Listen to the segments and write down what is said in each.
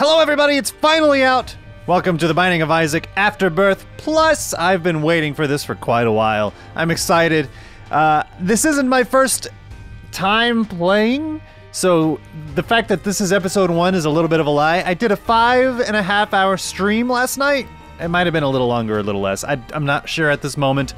Hello everybody, it's finally out! Welcome to The Binding of Isaac Afterbirth Plus! I've been waiting for this for quite a while. I'm excited. This isn't my first time playing, so the fact that this is episode 1 is a little bit of a lie. I did a 5.5 hour stream last night. It might have been a little longer, a little less. I'm not sure at this moment.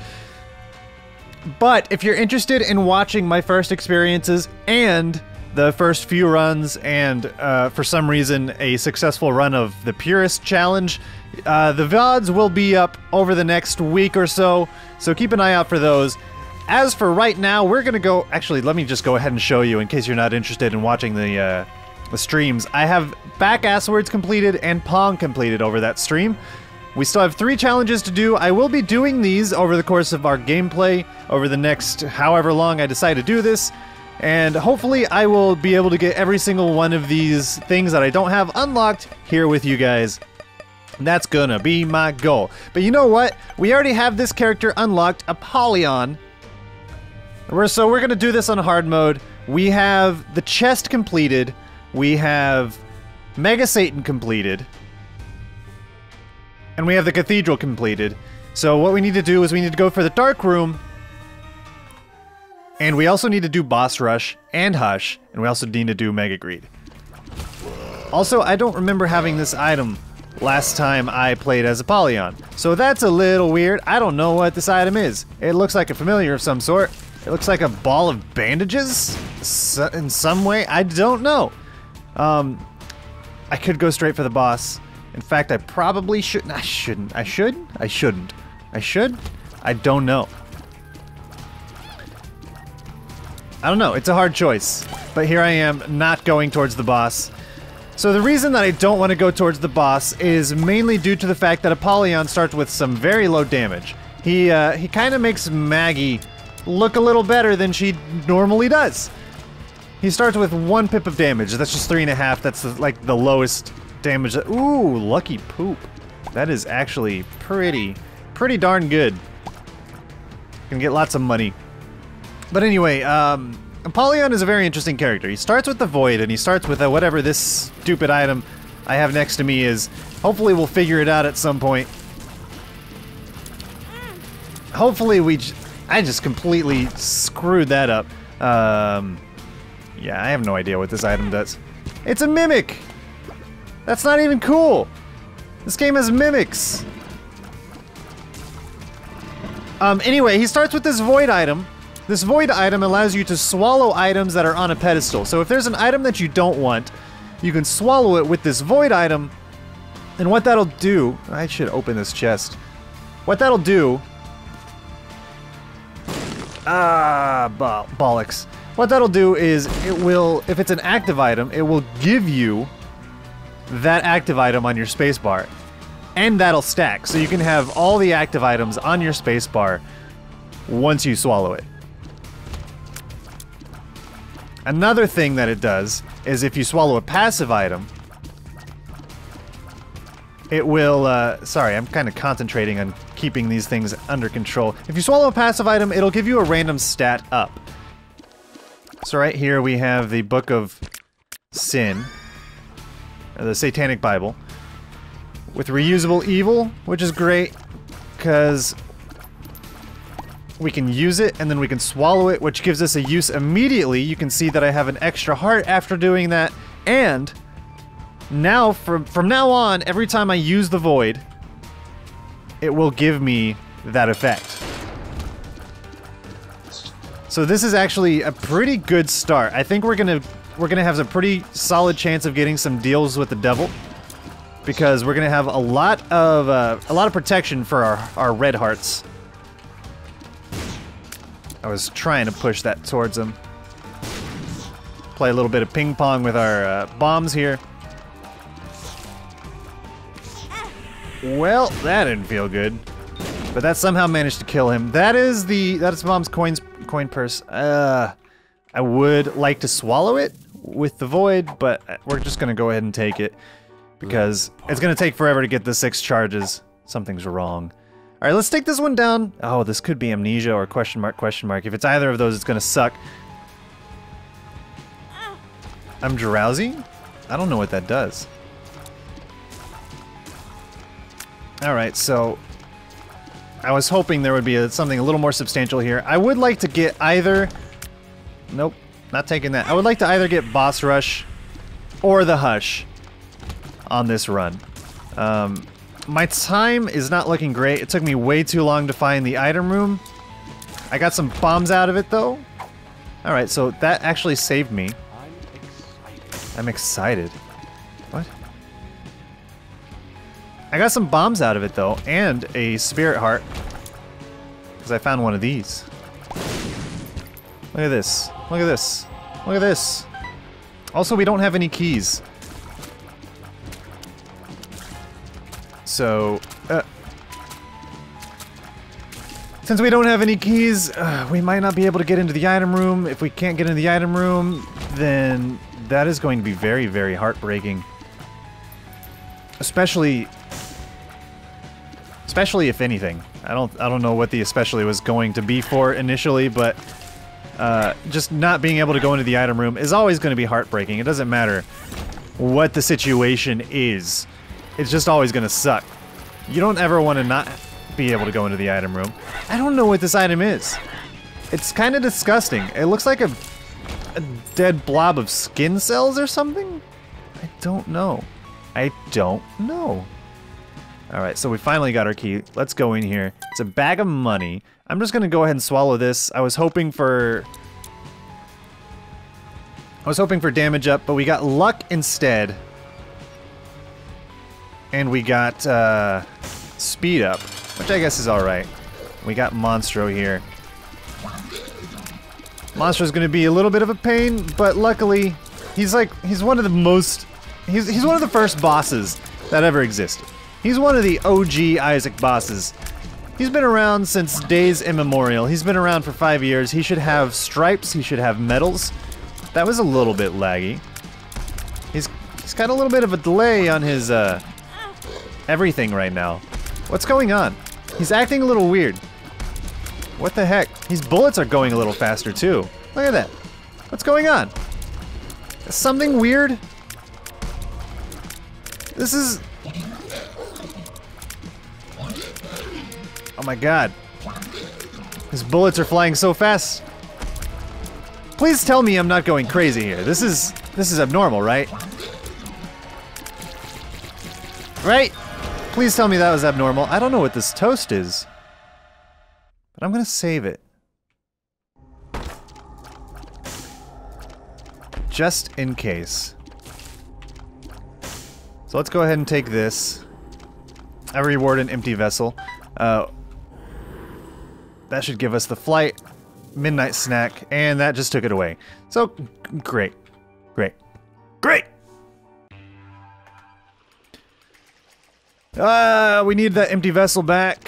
But if you're interested in watching my first experiences and the first few runs and, for some reason, a successful run of the Purist Challenge, the VODs will be up over the next week or so, so keep an eye out for those. As for right now, we're gonna go... Actually, let me just go ahead and show you in case you're not interested in watching the streams. I have Backasswords completed and Pong completed over that stream. We still have 3 challenges to do. I will be doing these over the course of our gameplay, over the next however long I decide to do this, and hopefully I will be able to get every single one of these things that I don't have unlocked here with you guys. That's gonna be my goal. But you know what? We already have this character unlocked, Apollyon. So we're gonna do this on hard mode. We have the chest completed. We have Mega Satan completed. And we have the cathedral completed. So what we need to do is we need to go for the dark room. And we also need to do Boss Rush and Hush. And we also need to do Mega Greed. Also, I don't remember having this item last time I played as Apollyon. So that's a little weird. I don't know what this item is. It looks like a familiar of some sort. It looks like a ball of bandages in some way. I don't know. I could go straight for the boss. In fact, I probably shouldn't. I don't know. It's a hard choice. But here I am, not going towards the boss. So the reason that I don't want to go towards the boss is mainly due to the fact that Apollyon starts with some very low damage. He kind of makes Maggie look a little better than she normally does. He starts with 1 pip of damage. That's just 3.5. That's like the lowest damage. Ooh, lucky poop. That is actually pretty darn good. Can get lots of money. But anyway, Apollyon is a very interesting character. He starts with the void, and he starts with whatever this stupid item I have next to me is. Hopefully we'll figure it out at some point. Hopefully I just completely screwed that up. Yeah, I have no idea what this item does. It's a mimic! That's not even cool! This game has mimics! Anyway, he starts with this void item. This void item allows you to swallow items that are on a pedestal. So if there's an item that you don't want, you can swallow it with this void item. And what that'll do... I should open this chest. What that'll do... bollocks. What that'll do is it will... If it's an active item, it will give you that active item on your spacebar, and that'll stack, so you can have all the active items on your spacebar once you swallow it. Another thing that it does is if you swallow a passive item, it will, sorry, I'm kind of concentrating on keeping these things under control. If you swallow a passive item, it'll give you a random stat up. So right here we have the Book of Sin. The Satanic Bible, with reusable evil, which is great, because we can use it, and then we can swallow it, which gives us a use immediately. You can see that I have an extra heart after doing that, and now, from now on, every time I use the void, it will give me that effect. So this is actually a pretty good start. I think we're gonna have a pretty solid chance of getting some deals with the devil, because we're gonna have a lot of protection for our red hearts. I was trying to push that towards him. Play a little bit of ping pong with our bombs here. Well, that didn't feel good, but that somehow managed to kill him. That is Mom's coin purse. I would like to swallow it with the void, but we're just gonna go ahead and take it, because it's gonna take forever to get the 6 charges. Something's wrong. Alright, let's take this one down. Oh, this could be amnesia or question mark, question mark. If it's either of those, it's gonna suck. I'm drowsy? I don't know what that does. Alright, so I was hoping there would be something a little more substantial here. I would like to get either... Nope, not taking that. I would like to either get Boss Rush or the Hush on this run. My time is not looking great. It took me way too long to find the item room. I got some bombs out of it, though. Alright, so that actually saved me. I'm excited. What? I got some bombs out of it, though, and a spirit heart. Because I found one of these. Look at this. Look at this. Look at this. Also, we don't have any keys. So, since we don't have any keys, we might not be able to get into the item room. If we can't get into the item room, then that is going to be very, very heartbreaking. Especially if anything. I don't know what the especially was going to be for initially, but just not being able to go into the item room is always going to be heartbreaking. It doesn't matter what the situation is. It's just always going to suck. You don't ever want to not be able to go into the item room. I don't know what this item is. It's kind of disgusting. It looks like a dead blob of skin cells or something? I don't know. I don't know. Alright, so we finally got our key. Let's go in here. It's a bag of money. I'm just going to go ahead and swallow this. I was hoping for damage up, but we got luck instead. And we got speed up, which I guess is alright. We got Monstro here. Monstro's gonna be a little bit of a pain, but luckily, he's one of the first bosses that ever existed. He's one of the OG Isaac bosses. He's been around since days immemorial. He's been around for 5 years. He should have stripes, he should have medals. That was a little bit laggy. He's got a little bit of a delay on his everything right now. What's going on? He's acting a little weird. What the heck? His bullets are going a little faster too. Look at that. What's going on? Is something weird? This is... Oh my god. His bullets are flying so fast. Please tell me I'm not going crazy here. This is abnormal, right? Right? Please tell me that was abnormal. I don't know what this toast is, but I'm gonna save it. Just in case. So let's go ahead and take this. I reward an empty vessel. That should give us the flight, midnight snack, and that just took it away. So, great. Great. Great! We need that empty vessel back.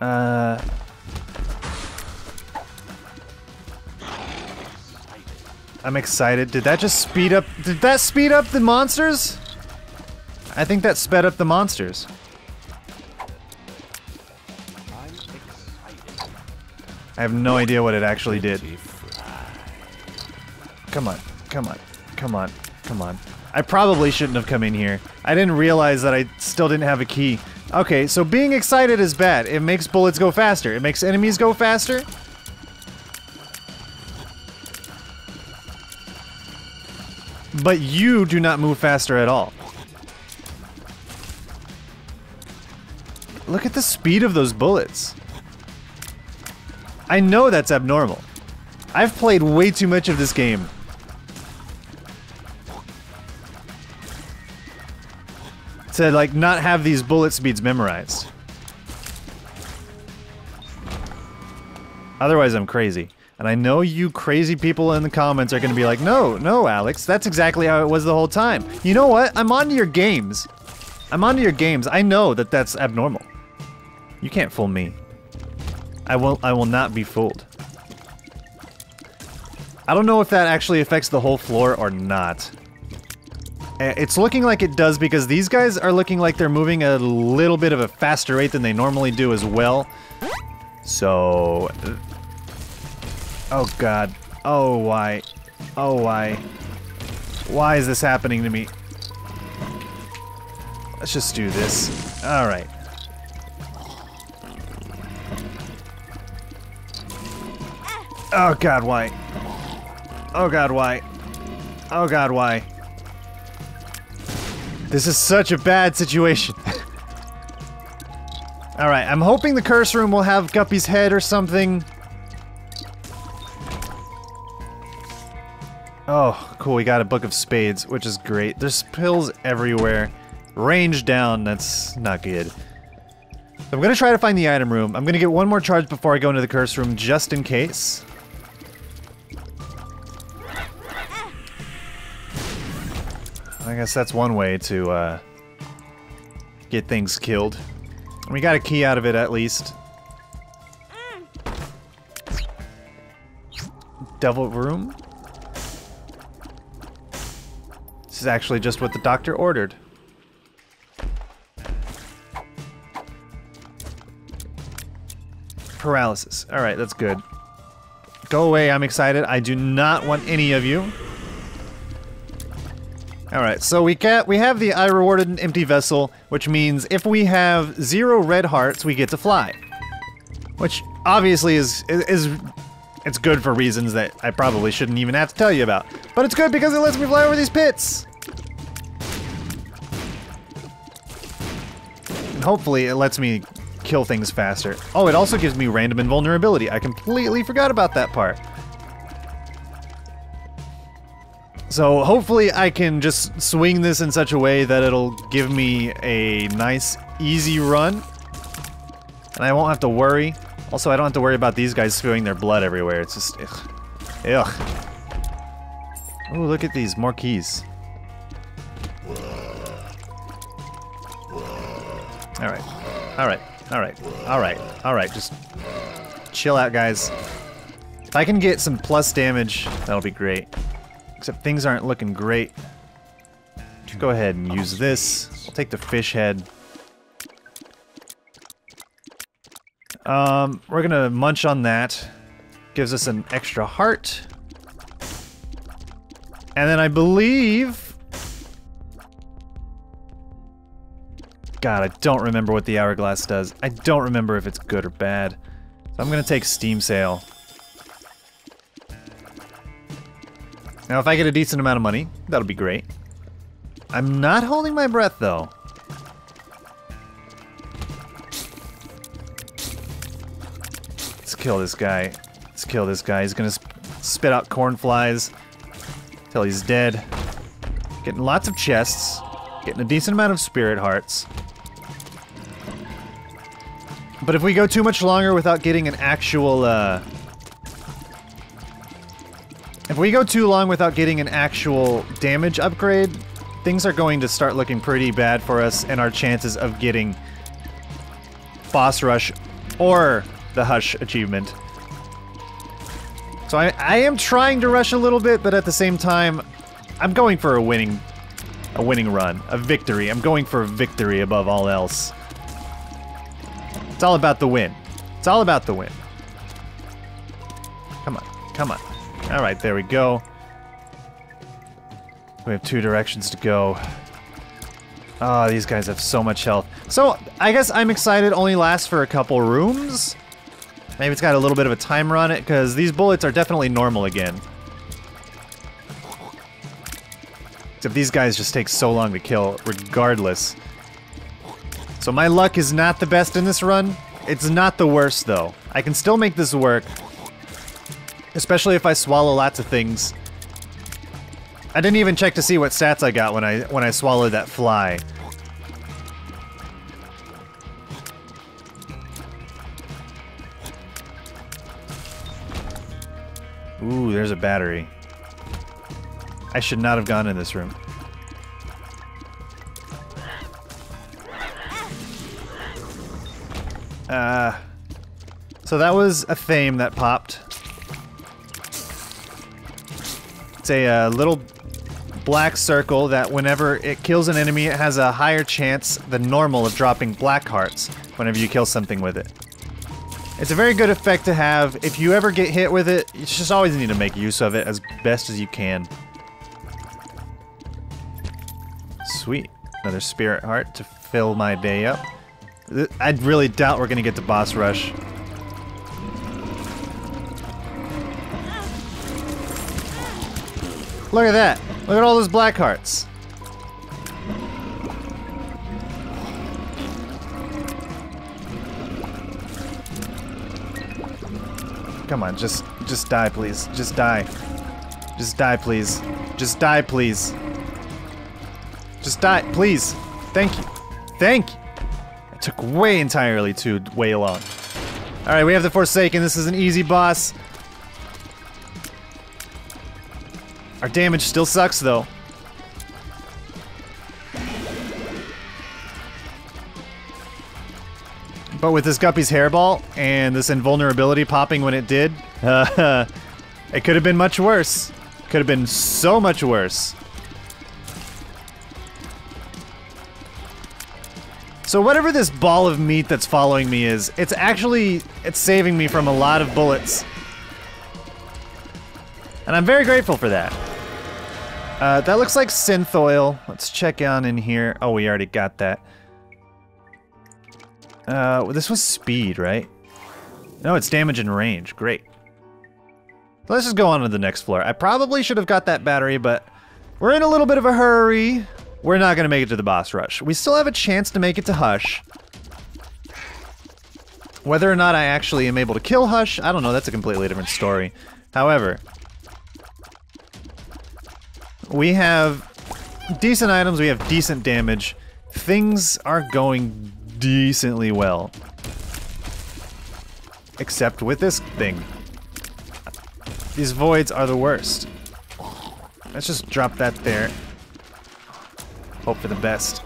I'm excited. Did that just speed up? Did that speed up the monsters? I think that sped up the monsters. I have no idea what it actually did. Come on, come on, come on, come on. I probably shouldn't have come in here. I didn't realize that I still didn't have a key. Okay, so being excited is bad. It makes bullets go faster. It makes enemies go faster. But you do not move faster at all. Look at the speed of those bullets. I know that's abnormal. I've played way too much of this game. To like not have these bullet speeds memorized. Otherwise I'm crazy. And I know you crazy people in the comments are gonna be like, no, Alex, that's exactly how it was the whole time. You know what? I'm onto your games. I'm onto your games. I know that that's abnormal. You can't fool me. I will not be fooled. I don't know if that actually affects the whole floor or not. It's looking like it does because these guys are looking like they're moving a little bit of a faster rate than they normally do as well. So... Oh god. Oh why? Oh why? Why is this happening to me? Let's just do this. Alright. Oh god, why? Oh god, why? Oh god, why? This is such a bad situation. Alright, I'm hoping the curse room will have Guppy's head or something. Oh, cool, we got a book of spades, which is great. There's pills everywhere. Range down, that's not good. I'm gonna try to find the item room. I'm gonna get one more charge before I go into the curse room, just in case. I guess that's one way to get things killed. We got a key out of it at least. Devil room? This is actually just what the doctor ordered. Paralysis. Alright, that's good. Go away, I'm excited. I do not want any of you. Alright, so we have the I rewarded an empty vessel, which means if we have 0 red hearts, we get to fly. Which obviously it's good for reasons that I probably shouldn't even have to tell you about. But it's good because it lets me fly over these pits! And hopefully it lets me kill things faster. Oh, it also gives me random invulnerability. I completely forgot about that part. So hopefully I can just swing this in such a way that it'll give me a nice, easy run. And I won't have to worry. Also, I don't have to worry about these guys spewing their blood everywhere. It's just, ugh. Ugh. Ooh, look at these. More keys. Alright. Alright. Alright. Alright. Alright. Just chill out, guys. If I can get some plus damage, that'll be great. Except things aren't looking great. Go ahead and use this. I'll take the fish head. We're gonna munch on that. Gives us an extra heart. And then I believe... God, I don't remember what the hourglass does. I don't remember if it's good or bad. So I'm gonna take Steam Sale. Now, if I get a decent amount of money, that'll be great. I'm not holding my breath, though. Let's kill this guy. Let's kill this guy. He's gonna spit out cornflies till he's dead. Getting lots of chests. Getting a decent amount of spirit hearts. But if we go too much longer without getting an actual, if we go too long without getting an actual damage upgrade, things are going to start looking pretty bad for us, and our chances of getting Boss Rush or the Hush achievement. So I am trying to rush a little bit, but at the same time, I'm going for a winning run, a victory. I'm going for a victory above all else. It's all about the win. It's all about the win. Come on, come on. Alright, there we go. We have 2 directions to go. Oh, these guys have so much health. So, I guess I'm excited only lasts for a couple rooms. Maybe it's got a little bit of a timer on it, because these bullets are definitely normal again. Except these guys just take so long to kill, regardless. So my luck is not the best in this run. It's not the worst, though. I can still make this work. Especially if I swallow lots of things. I didn't even check to see what stats I got when I swallowed that fly. Ooh, there's a battery. I should not have gone in this room. So that was Athame that popped. A little black circle that whenever it kills an enemy, it has a higher chance than normal of dropping black hearts whenever you kill something with it. It's a very good effect to have. If you ever get hit with it, you just always need to make use of it as best as you can. Sweet. Another spirit heart to fill my day up. I really doubt we're gonna get to Boss Rush. Look at that. Look at all those black hearts. Come on, just die, please. Just die. Just die, please. Just die, please. Just die, please. Thank you. Thank you. It took way entirely too way long. Alright, we have the Forsaken. This is an easy boss. Our damage still sucks, though. But with this Guppy's Hairball and this invulnerability popping when it did, it could have been much worse. Could have been so much worse. So whatever this ball of meat that's following me is, it's actually, it's saving me from a lot of bullets. And I'm very grateful for that. That looks like synth oil. Let's check on in here. Oh, we already got that. This was speed, right? No, it's damage and range. Great. Let's just go on to the next floor. I probably should have got that battery, but we're in a little bit of a hurry. We're not going to make it to the boss rush. We still have a chance to make it to Hush. Whether or not I actually am able to kill Hush, I don't know. That's a completely different story. However, we have decent items. We have decent damage. Things are going decently well. Except with this thing. These voids are the worst. Let's just drop that there. Hope for the best.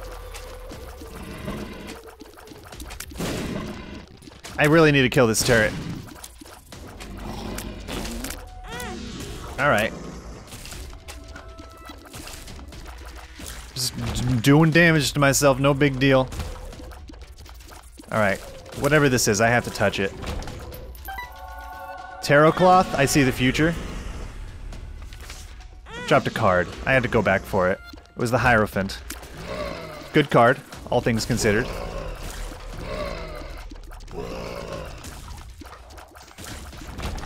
I really need to kill this turret. Alright. Just doing damage to myself, no big deal. Alright, whatever this is, I have to touch it. Tarot cloth, I see the future. Dropped a card. I had to go back for it. It was the Hierophant. Good card, all things considered.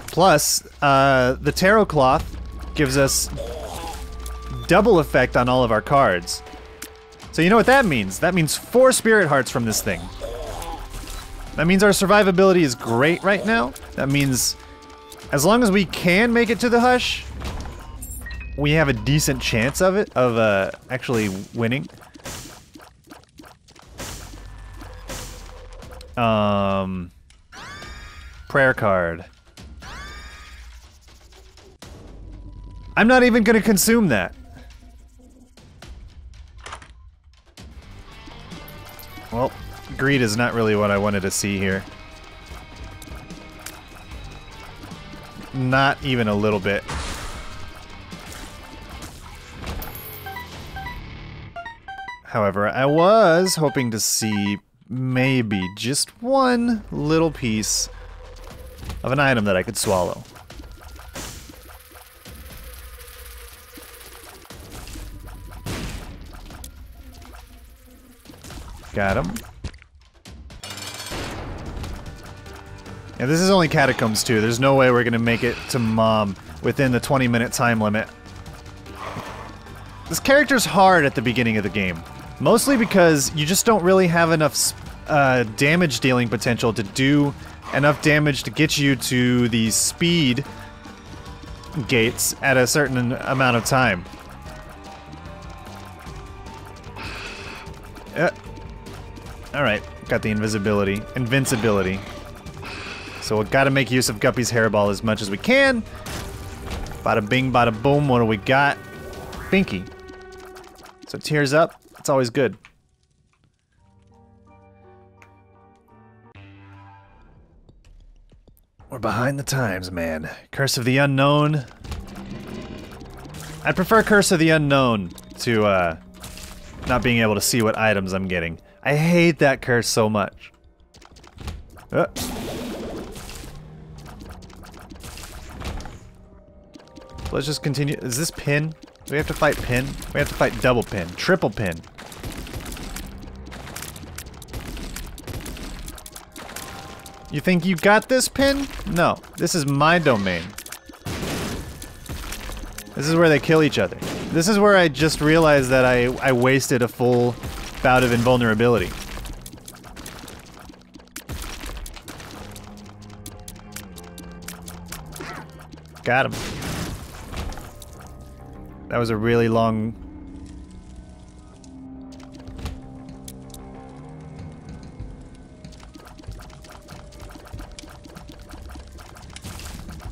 Plus, the tarot cloth gives us double effect on all of our cards. So you know what that means? That means 4 spirit hearts from this thing. That means our survivability is great right now. That means as long as we can make it to the Hush, we have a decent chance of it, of actually winning. Prayer card. I'm not even gonna consume that. Well, greed is not really what I wanted to see here. Not even a little bit. However, I was hoping to see maybe just one little piece of an item that I could swallow. Got him. And this is only Catacombs 2. There's no way we're gonna make it to Mom within the 20-minute time limit. This character's hard at the beginning of the game, mostly because you just don't really have enough damage dealing potential to do enough damage to get you to the speed gates at a certain amount of time. Alright, got the invincibility. So we've got to make use of Guppy's Hairball as much as we can. Bada bing, bada boom, what do we got? Binky. So tears up, it's always good. We're behind the times, man. Curse of the Unknown. I prefer Curse of the Unknown to not being able to see what items I'm getting. I hate that curse so much. Let's just continue. Is this pin? Do we have to fight pin? We have to fight double pin, triple pin. You think you got this pin? No, this is my domain. This is where they kill each other. This is where I just realized that I wasted a full bout of invulnerability. Got him. That was a really long...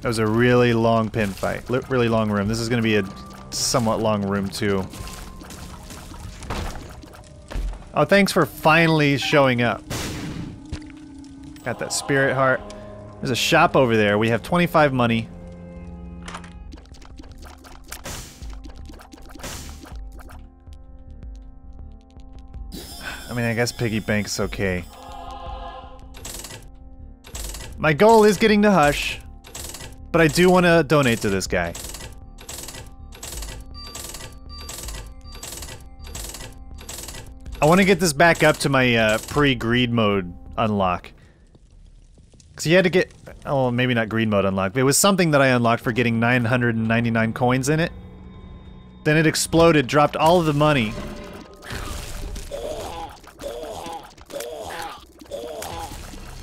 That was a really long pin fight. Really long room. This is going to be a somewhat long room, too. Oh, thanks for finally showing up. Got that spirit heart. There's a shop over there. We have 25 money. I mean, I guess piggy bank's okay. My goal is getting to Hush. But I do want to donate to this guy. I want to get this back up to my pre-greed mode unlock. Because you had to get... Oh, maybe not greed mode unlock. But it was something that I unlocked for getting 999 coins in it. Then it exploded, dropped all of the money.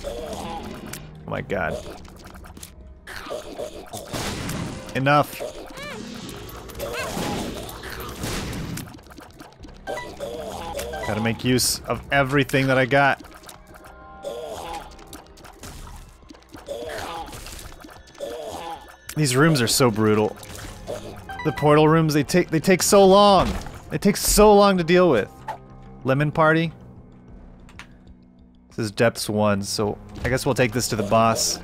Oh my god. Enough. Gotta make use of everything that I got. These rooms are so brutal. The portal rooms, they take so long. They take so long to deal with. Lemon party. This is depths 1, so I guess we'll take this to the boss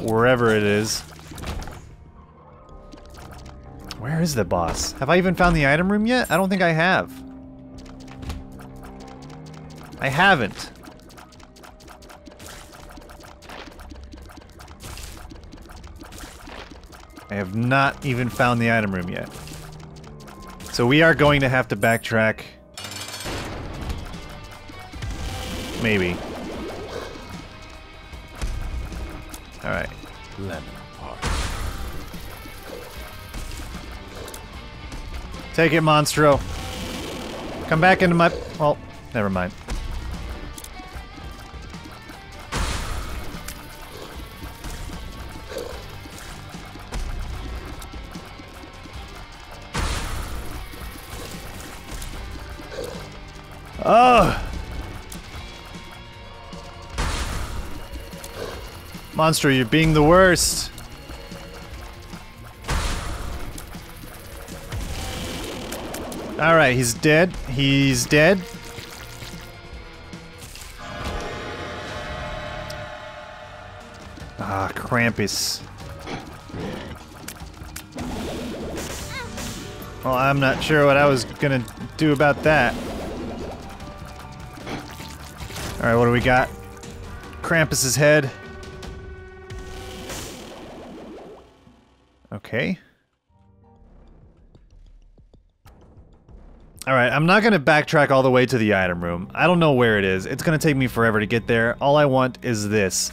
wherever it is. Where is the boss? Have I even found the item room yet? I don't think I have. I haven't. I have not even found the item room yet. So we are going to have to backtrack. Maybe. Alright. Lemon. Take it, Monstro. Come back into my... Well, never mind. Oh! Monstro, you're being the worst. Alright, he's dead. He's dead. Ah, Krampus. Well, I'm not sure what I was gonna do about that. Alright, what do we got? Krampus's head. Okay. Alright, I'm not going to backtrack all the way to the item room. I don't know where it is. It's going to take me forever to get there. All I want is this.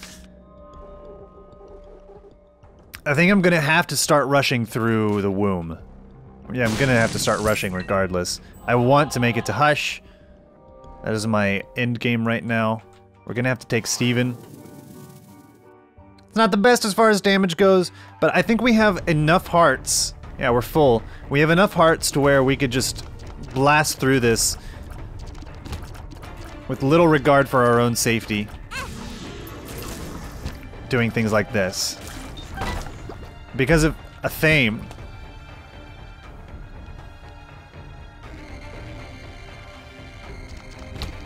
I think I'm going to have to start rushing through the womb. Yeah, I'm going to have to start rushing regardless. I want to make it to Hush. That is my end game right now. We're going to have to take Steven. It's not the best as far as damage goes, but I think we have enough hearts. Yeah, we're full. We have enough hearts to where we could just... blast through this with little regard for our own safety, doing things like this because of Athame.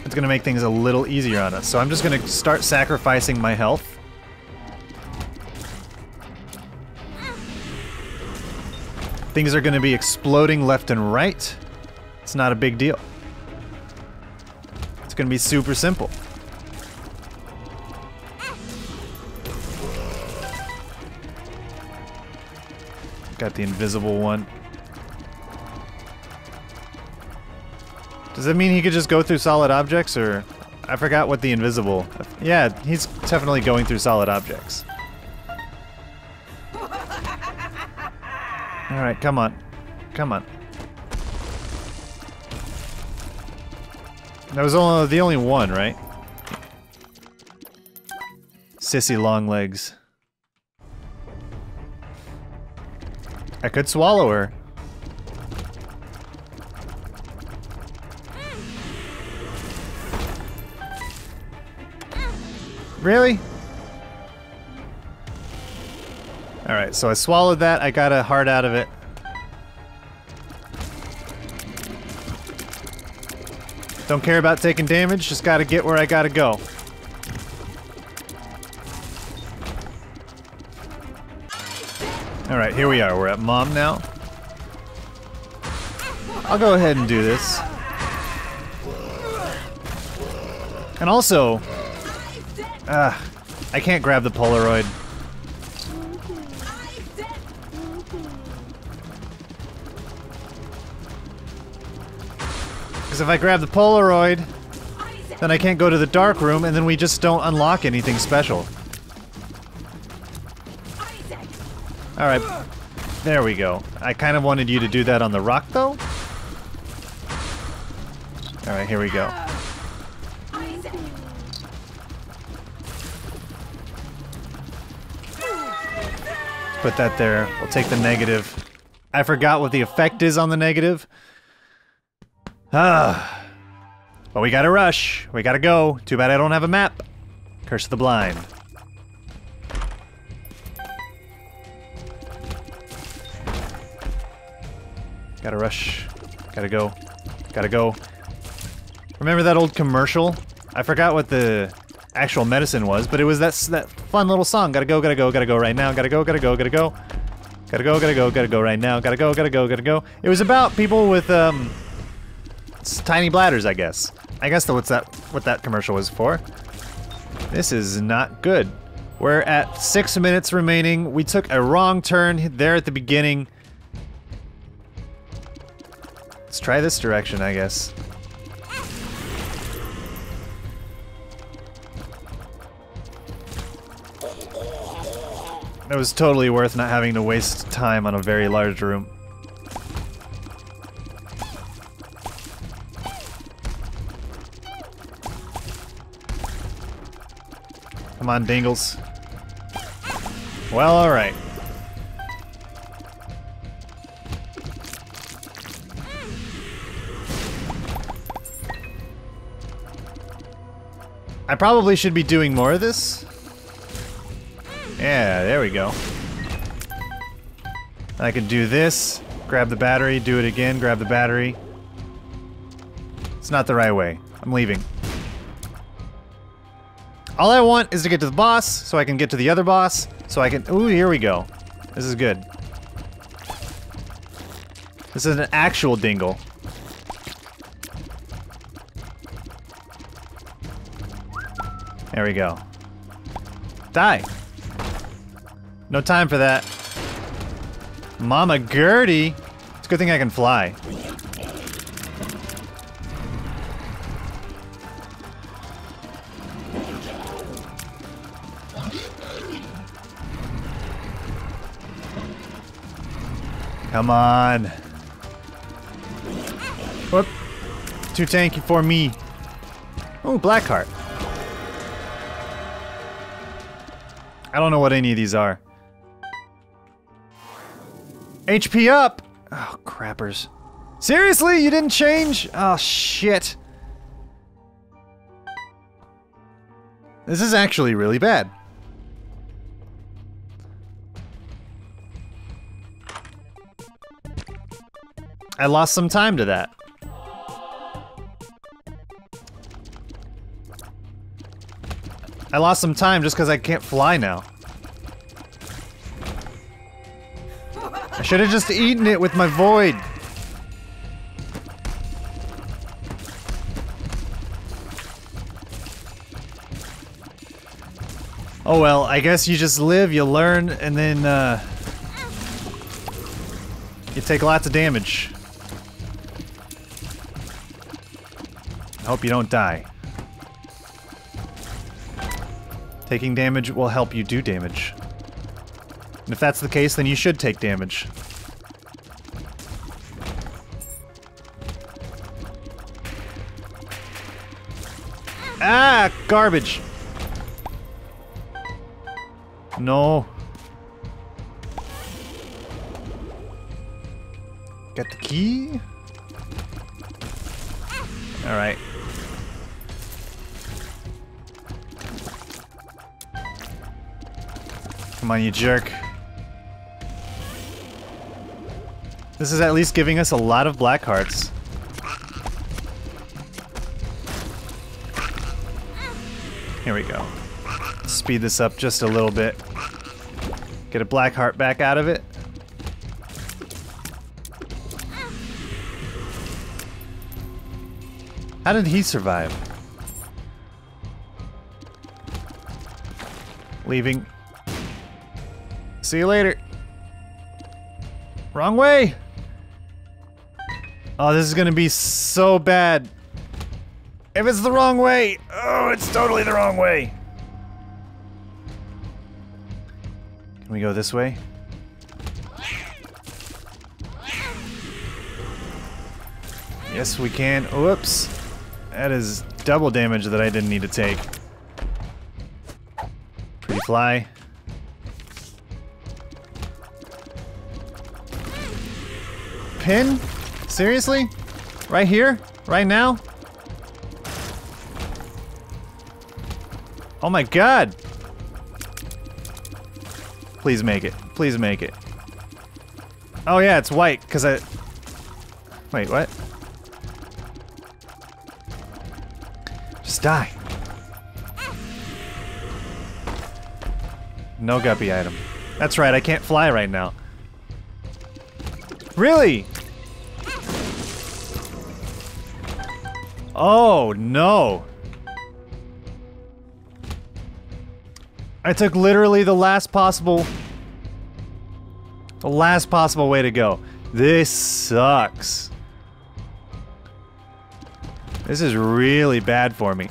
It's gonna make things a little easier on us, so I'm just gonna start sacrificing my health. Things are gonna be exploding left and right. It's not a big deal. It's gonna be super simple. Got the invisible one. Does that mean he could just go through solid objects, or... I forgot what the invisible... Yeah, he's definitely going through solid objects. Alright, come on. Come on. That was the only one, right? Sissy Longlegs. I could swallow her. Really? Alright, so I swallowed that. I got a heart out of it. Don't care about taking damage, just gotta get where I gotta go. Alright, here we are. We're at Mom now. I'll go ahead and do this. And also... I can't grab the Polaroid. Because if I grab the Polaroid, then I can't go to the dark room, and then we just don't unlock anything special. Alright, there we go. I kind of wanted you to do that on the rock, though. Alright, here we go. Put that there. We'll take the negative. I forgot what the effect is on the negative. But we gotta rush. We gotta go. Too bad I don't have a map. Curse of the Blind. Gotta rush. Gotta go. Gotta go. Remember that old commercial? I forgot what the actual medicine was, but it was that fun little song. Gotta go, gotta go, gotta go right now. Gotta go, gotta go, gotta go. Gotta go, gotta go, gotta go right now. Gotta go, gotta go, gotta go. It was about people with tiny bladders, I guess. I guess what that commercial was for. This is not good. We're at 6 minutes remaining. We took a wrong turn there at the beginning. Let's try this direction, I guess. It was totally worth not having to waste time on a very large room. Come on, Dingles. Well, alright. I probably should be doing more of this. Yeah, there we go. I can do this, grab the battery, do it again, grab the battery. It's not the right way. I'm leaving. All I want is to get to the boss, so I can get to the other boss, so I can... Ooh, here we go. This is good. This is an actual dingle. There we go. Die. No time for that. Mama Gertie! It's a good thing I can fly. Come on. Whoop. Too tanky for me. Oh, Blackheart. I don't know what any of these are. HP up! Oh, crappers. Seriously? You didn't change? Oh, shit. This is actually really bad. I lost some time to that. I lost some time just because I can't fly now. I should have just eaten it with my void. Oh well, I guess you just live, you learn, and then you take lots of damage. I hope you don't die. Taking damage will help you do damage. And if that's the case, then you should take damage. Ah, garbage. No. Got the key. All right. Come on, you jerk. This is at least giving us a lot of black hearts. Here we go. Speed this up just a little bit. Get a black heart back out of it. How did he survive? Leaving. See you later. Wrong way. Oh, this is gonna be so bad. If it's the wrong way. Oh, it's totally the wrong way. Can we go this way? Yes, we can. Whoops. That is double damage that I didn't need to take. Pretty fly. Pin? Seriously? Right here? Right now? Oh my god! Please make it. Please make it. Oh yeah, it's white, because I... Wait, what? Die. No guppy item. That's right, I can't fly right now. Really? Oh, no. I took literally the last possible way to go. This sucks. This is really bad for me.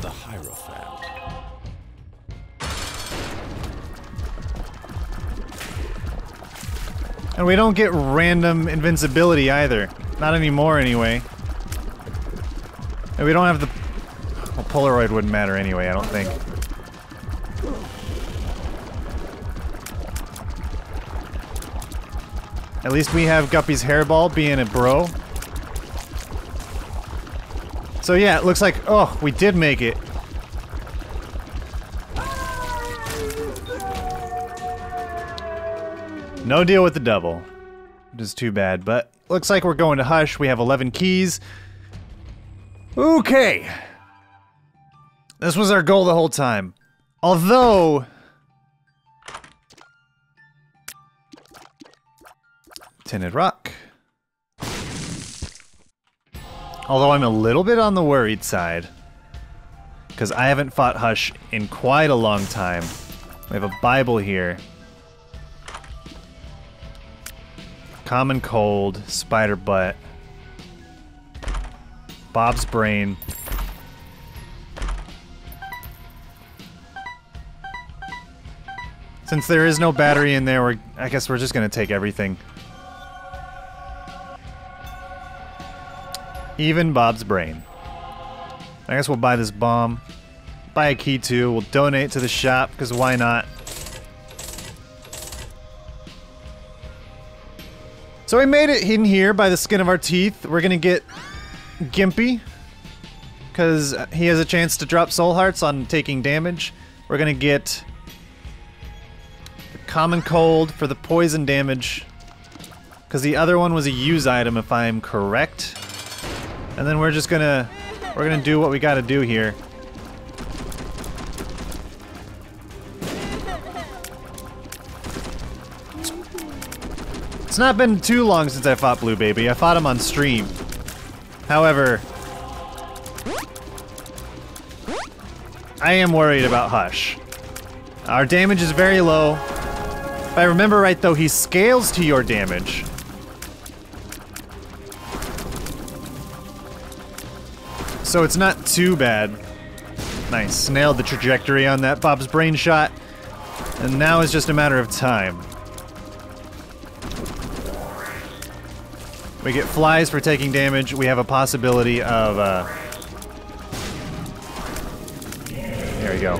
The Hierophant. And we don't get random invincibility either. Not anymore, anyway. And we don't have the... Well, Polaroid wouldn't matter anyway, I don't think. At least we have Guppy's Hairball being a bro. So yeah, it looks like, oh, we did make it. No deal with the double. Which is too bad, but looks like we're going to Hush. We have 11 keys. Okay. This was our goal the whole time. Although... Tinted rock. Although I'm a little bit on the worried side, because I haven't fought Hush in quite a long time. We have a Bible here. Common Cold, Spider Butt, Bob's Brain. Since there is no battery in there, I guess we're just gonna take everything. Even Bob's Brain. I guess we'll buy this bomb. Buy a key too. We'll donate to the shop, because why not? So we made it in here by the skin of our teeth. We're gonna get Gimpy, because he has a chance to drop soul hearts on taking damage. We're gonna get the Common Cold for the poison damage, because the other one was a use item if I'm correct. And then we're just gonna... We're gonna do what we gotta do here. It's not been too long since I fought Blue Baby. I fought him on stream. However... I am worried about Hush. Our damage is very low. If I remember right, though, he scales to your damage. So it's not too bad. Nice, nailed the trajectory on that Bob's Brain shot. And now it's just a matter of time. We get flies for taking damage. We have a possibility of... There we go.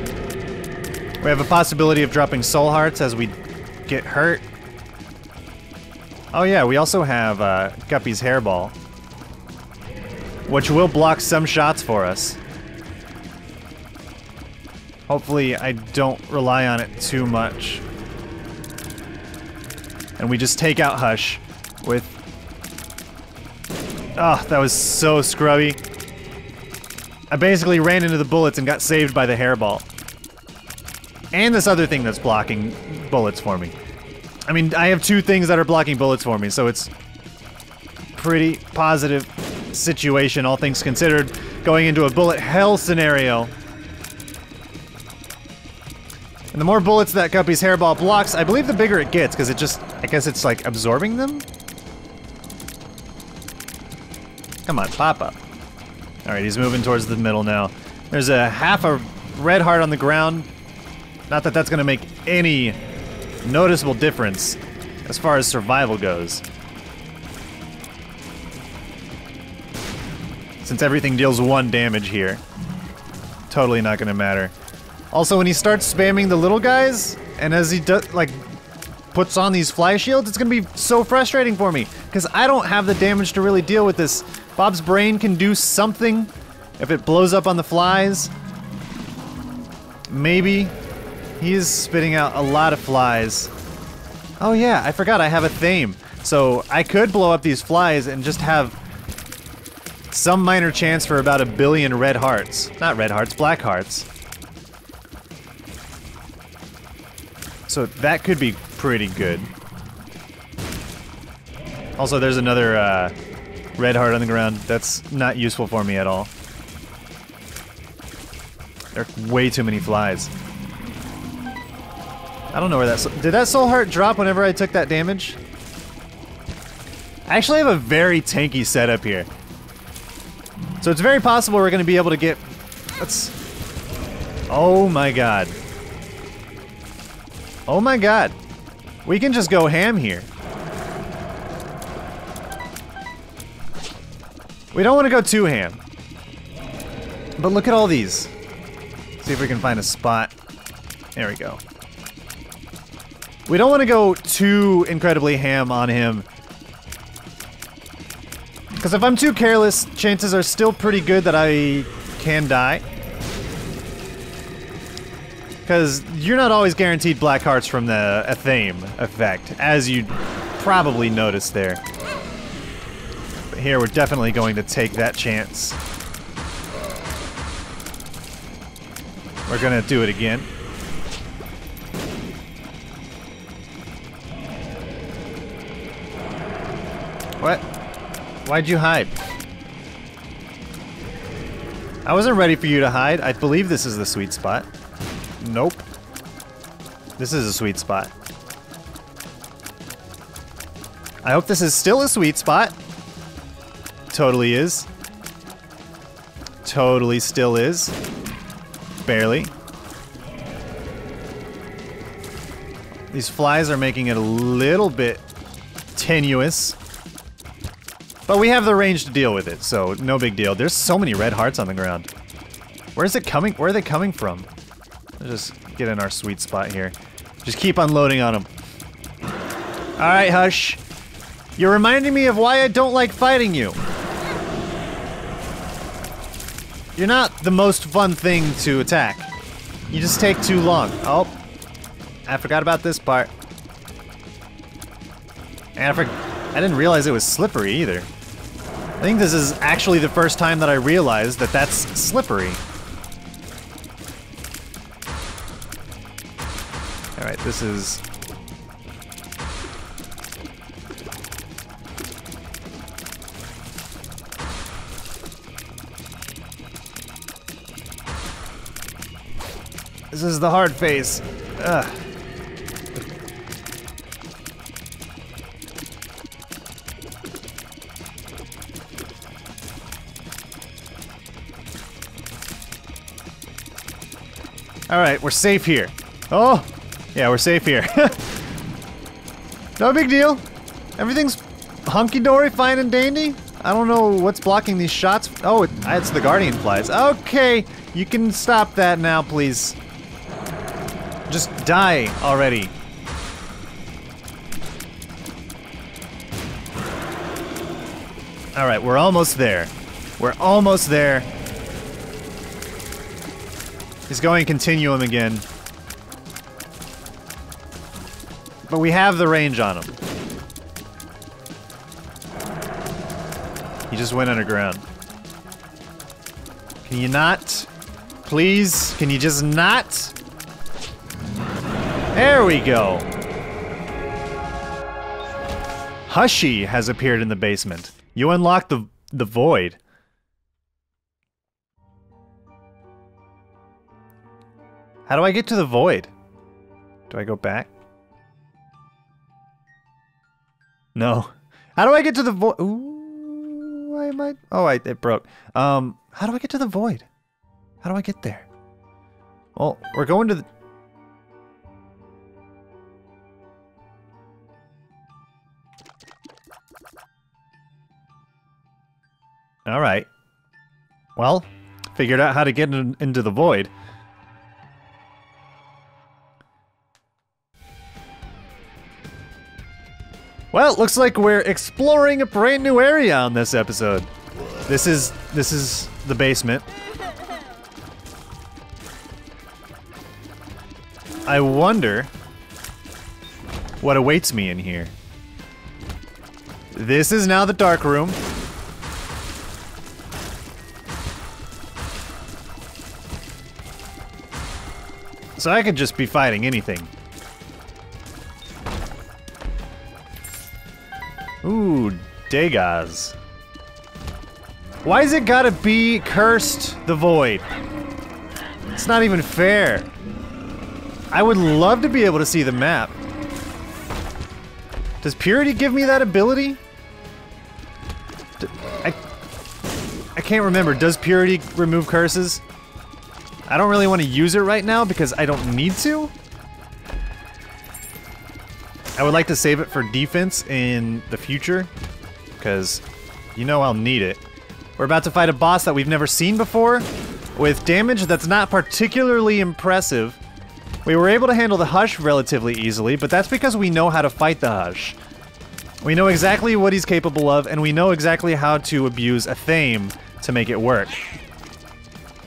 We have a possibility of dropping soul hearts as we get hurt. Oh yeah, we also have Guppy's Hairball, which will block some shots for us. Hopefully I don't rely on it too much. And we just take out Hush with... Oh, that was so scrubby. I basically ran into the bullets and got saved by the hairball. And this other thing that's blocking bullets for me. I mean, I have two things that are blocking bullets for me, so it's pretty positive situation, all things considered, going into a bullet hell scenario. And the more bullets that Guppy's hairball blocks, I believe the bigger it gets, because it just, I guess it's like absorbing them? Come on, pop up. Alright, he's moving towards the middle now. There's a half a red heart on the ground. Not that that's going to make any noticeable difference as far as survival goes, since everything deals one damage here. Totally not going to matter. Also, when he starts spamming the little guys, and as he puts on these fly shields, it's going to be so frustrating for me, because I don't have the damage to really deal with this. Bob's brain can do something if it blows up on the flies. Maybe. He is spitting out a lot of flies. Oh yeah, I forgot I have Athame. So I could blow up these flies and just have some minor chance for about 1 billion red hearts. Not red hearts, black hearts. So that could be pretty good. Also, there's another red heart on the ground. That's not useful for me at all. There are way too many flies. I don't know where that... Did that soul heart drop whenever I took that damage? I actually have a very tanky setup here. So it's very possible we're going to be able to get... Let's... Oh my god. Oh my god. We can just go ham here. We don't want to go too ham. But look at all these. See if we can find a spot. There we go. We don't want to go too incredibly ham on him. Because if I'm too careless, chances are still pretty good that I can die. Because you're not always guaranteed black hearts from the Athame effect, as you probably noticed there. But here we're definitely going to take that chance. We're going to do it again. What? Why'd you hide? I wasn't ready for you to hide. I believe this is the sweet spot. Nope. This is a sweet spot. I hope this is still a sweet spot. Totally is. Totally still is. Barely. These flies are making it a little bit tenuous. But we have the range to deal with it, so no big deal. There's so many red hearts on the ground. Where is it coming? Where are they coming from? Let's just get in our sweet spot here. Just keep unloading on them. Alright, Hush. You're reminding me of why I don't like fighting you. You're not the most fun thing to attack. You just take too long. Oh. I forgot about this part. And I didn't realize it was slippery either. I think this is actually the first time that I realized that that's slippery. Alright, this is... This is the hard phase. Ugh. Alright, we're safe here. Oh! Yeah, we're safe here. No big deal. Everything's hunky dory, fine and dandy. I don't know what's blocking these shots. Oh, it's the guardian flies. Okay, you can stop that now, please. Just die already. All right, we're almost there. We're almost there. He's going continuum again. But we have the range on him. He just went underground. Can you not? Please? Can you just not? There we go. Hushy has appeared in the basement. You unlocked the void. How do I get to the void? Do I go back? No. How do I get to the void? Ooh, why am I? Oh, it broke. How do I get to the void? How do I get there? Well, we're going to the... All right. Well, figured out how to get into the void. Well, looks like we're exploring a brand new area on this episode. This is the basement. I wonder what awaits me in here. This is now the dark room. So I could just be fighting anything. Ooh, Degas. Why's it gotta be cursed the void? It's not even fair. I would love to be able to see the map. Does Purity give me that ability? I can't remember. Does Purity remove curses? I don't really want to use it right now because I don't need to. I would like to save it for defense in the future, because you know I'll need it. We're about to fight a boss that we've never seen before, with damage that's not particularly impressive. We were able to handle the Hush relatively easily, but that's because we know how to fight the Hush. We know exactly what he's capable of, and we know exactly how to abuse Athame to make it work.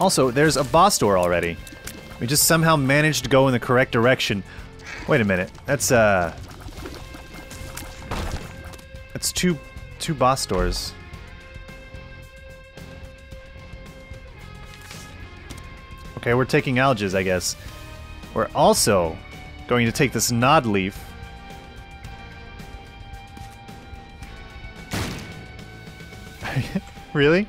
Also, there's a boss door already. We just somehow managed to go in the correct direction. Wait a minute, that's two boss doors. Okay, we're taking Alges, I guess. We're also going to take this Nod Leaf. Really?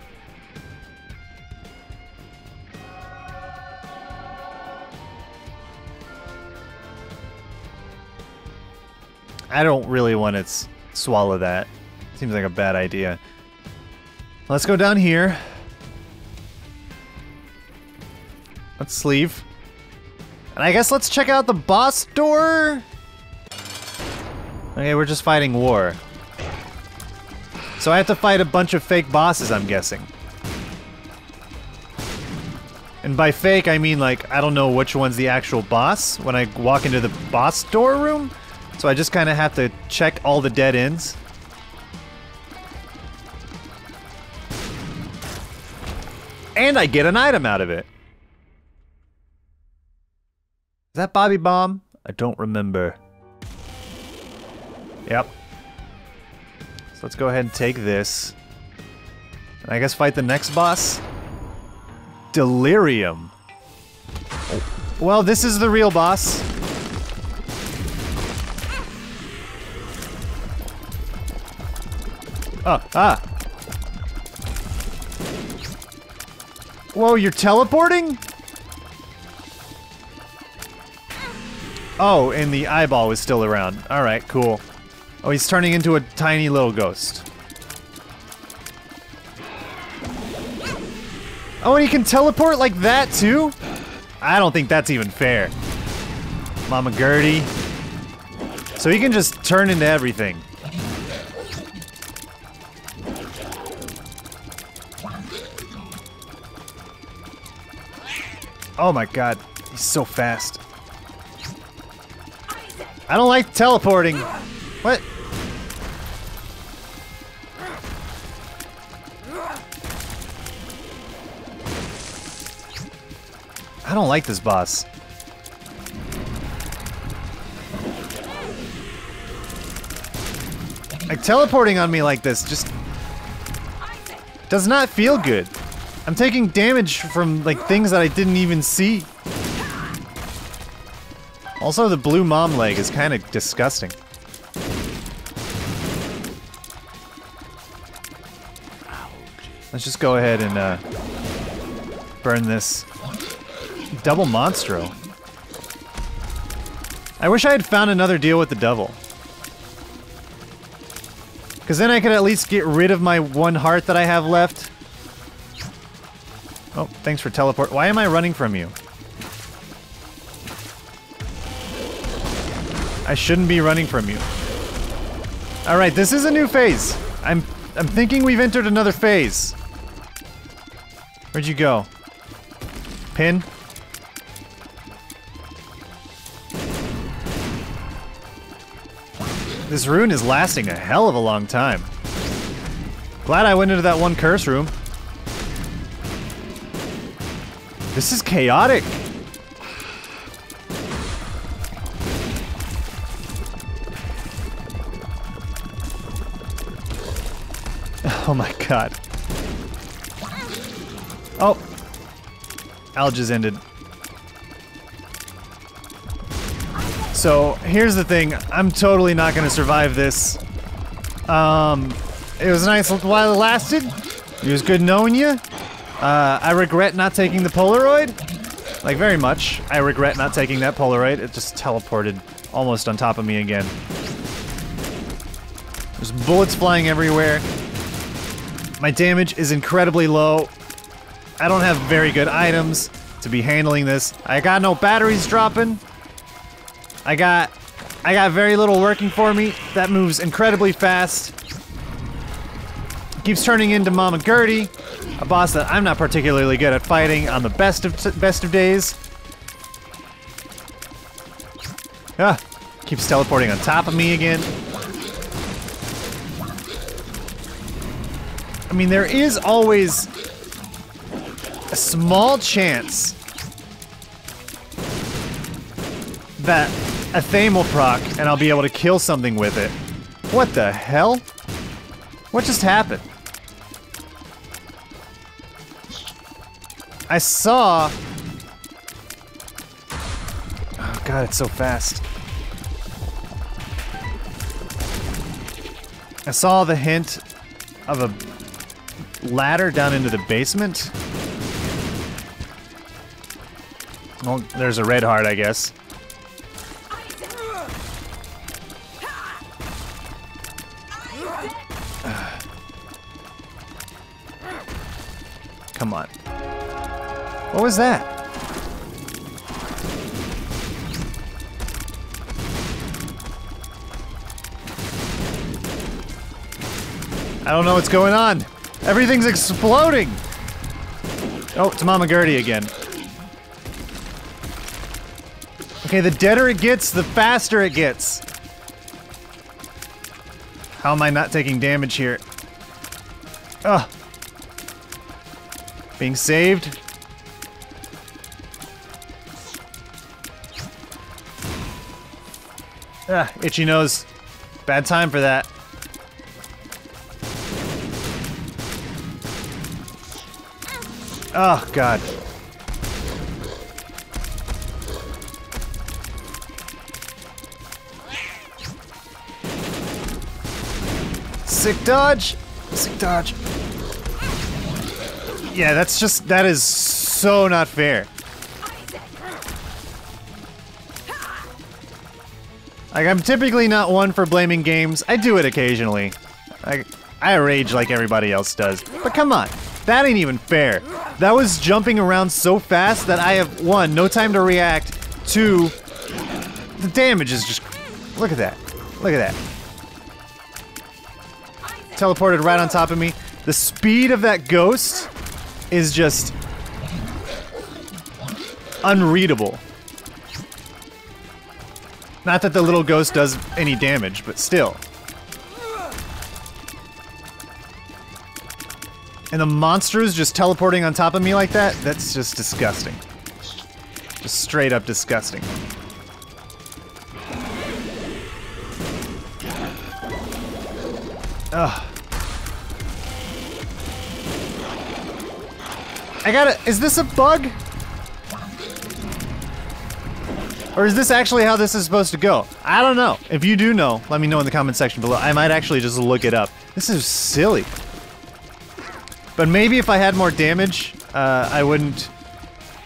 I don't really want to swallow that. Seems like a bad idea. Let's go down here. Let's leave. And I guess let's check out the boss door. Okay, we're just fighting war. So I have to fight a bunch of fake bosses, I'm guessing. And by fake, I mean like, I don't know which one's the actual boss when I walk into the boss door room. So I just kind of have to check all the dead ends. And I get an item out of it. Is that Bobby Bomb? I don't remember. Yep. So let's go ahead and take this. And I guess fight the next boss. Delirium. Well, this is the real boss. Oh, ah! Whoa, you're teleporting? Oh, and the eyeball was still around. Alright, cool. Oh, he's turning into a tiny little ghost. Oh, and he can teleport like that too? I don't think that's even fair. Mama Gertie. So he can just turn into everything. Oh my god, he's so fast. I don't like teleporting. What? I don't like this boss. Like, teleporting on me like this just does not feel good. I'm taking damage from, like, things that I didn't even see. Also, the blue mom leg is kind of disgusting. Let's just go ahead and burn this double Monstro. I wish I had found another deal with the devil. Because then I could at least get rid of my one heart that I have left. Oh, thanks for teleport. Why am I running from you? I shouldn't be running from you. Alright, this is a new phase. I'm thinking we've entered another phase. Where'd you go? Pin? This rune is lasting a hell of a long time. Glad I went into that one curse room. This is chaotic. Oh my god. Oh. Alga's ended. So, here's the thing, I'm totally not gonna survive this. It was nice while it lasted. It was good knowing you. I regret not taking the Polaroid. Like, very much. I regret not taking that Polaroid. It just teleported almost on top of me again. There's bullets flying everywhere. My damage is incredibly low. I don't have very good items to be handling this. I got no batteries dropping. I got very little working for me. That moves incredibly fast. Keeps turning into Mama Gertie, a boss that I'm not particularly good at fighting on the best of days. Ah, keeps teleporting on top of me again. I mean, there is always a small chance that Athame will proc, and I'll be able to kill something with it. What the hell? What just happened? I saw... Oh god, it's so fast. I saw the hint of a ladder down into the basement. Well, there's a red heart, I guess. Come on. What was that? I don't know what's going on. Everything's exploding. Oh, it's Mama Gertie again. Okay, the deader it gets, the faster it gets. How am I not taking damage here? Ugh. Being saved. Ah, itchy nose. Bad time for that. Oh, God. Sick dodge. Sick dodge. Yeah, that's just, that is so not fair. Like, I'm typically not one for blaming games. I do it occasionally. I rage like everybody else does. But come on, that ain't even fair. That was jumping around so fast that I have, one, no time to react, two, the damage is just, look at that. Look at that. Teleported right on top of me. The speed of that ghost is just unreadable. Not that the little ghost does any damage, but still. And the monsters just teleporting on top of me like that? That's just disgusting. Just straight up disgusting. Ugh. I gotta... Is this a bug? Or is this actually how this is supposed to go? I don't know. If you do know, let me know in the comment section below. I might actually just look it up. This is silly. But maybe if I had more damage, I wouldn't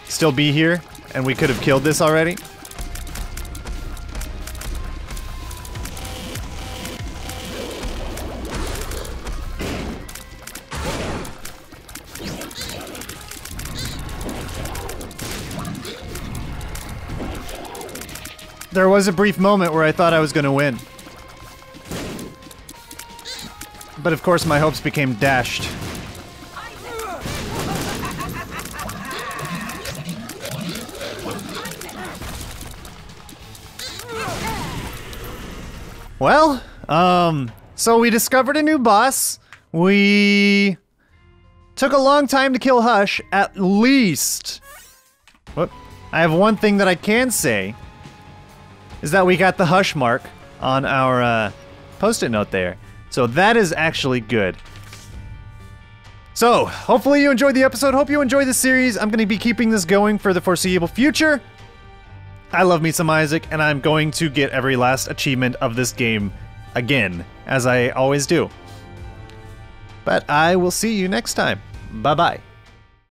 still be here, and we could have killed this already. There was a brief moment where I thought I was going to win. But of course my hopes became dashed. Well, so we discovered a new boss. We took a long time to kill Hush, at least. Whoop. I have one thing that I can say. Is that we got the Hush mark on our post-it note there. So that is actually good. So, hopefully you enjoyed the episode. Hope you enjoyed the series. I'm going to be keeping this going for the foreseeable future. I love me some Isaac, and I'm going to get every last achievement of this game again, as I always do. But I will see you next time. Bye-bye.